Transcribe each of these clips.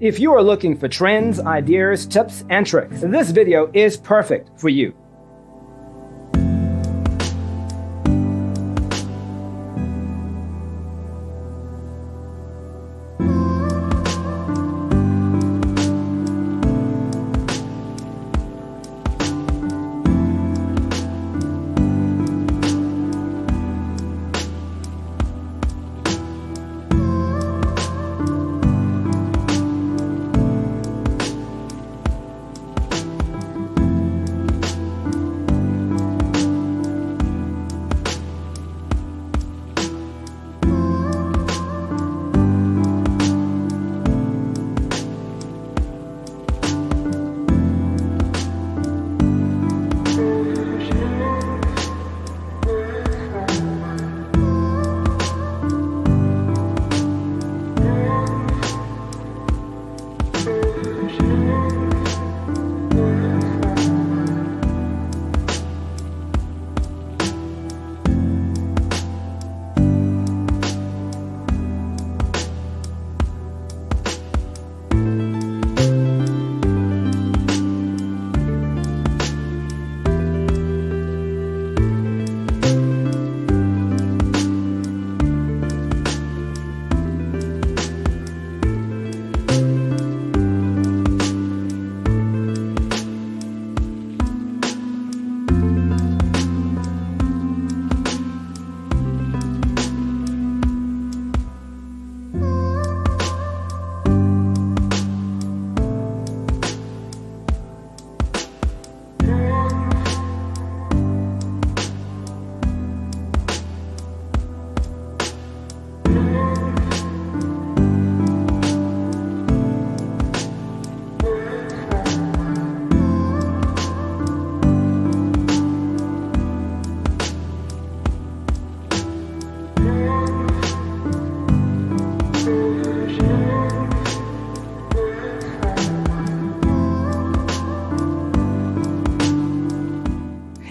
If you are looking for trends, ideas, tips, and tricks, this video is perfect for you.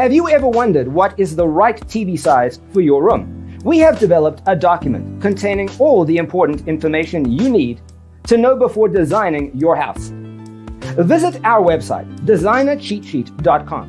Have you ever wondered what is the right TV size for your room? We have developed a document containing all the important information you need to know before designing your house. Visit our website, designercheatsheet.com.